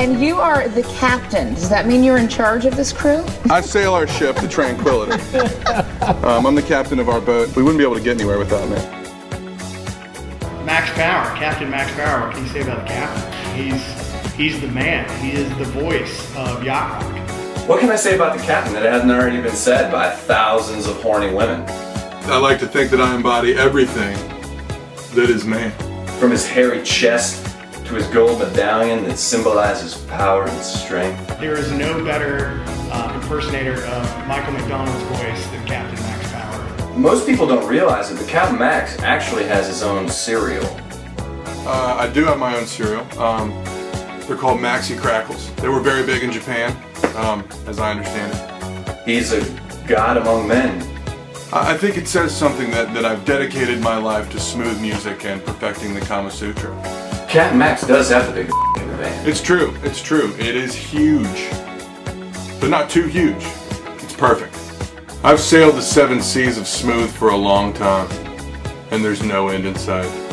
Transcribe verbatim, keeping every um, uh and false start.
And you are the captain. Does that mean you're in charge of this crew? I sail our ship, the Tranquility. um, I'm the captain of our boat. We wouldn't be able to get anywhere without me. Max Power, Captain Max Power. What can you say about the captain? He's, he's the man. He is the voice of Yacht Rock. What can I say about the captain that hasn't already been said by thousands of horny women? I like to think that I embody everything that is man. From his hairy chest to his gold medallion that symbolizes power and strength. There is no better uh, impersonator of Michael McDonald's voice than Captain Max Power. Most people don't realize that the Captain Max actually has his own cereal. Uh, I do have my own cereal. Um, they're called Maxi Crackles. They were very big in Japan, um, as I understand it. He's a god among men. I think it says something that, that I've dedicated my life to smooth music and perfecting the Kama Sutra. Captain Max does have the big in the band. It's true, it's true. It is huge, but not too huge. It's perfect. I've sailed the seven seas of smooth for a long time, and there's no end in sight.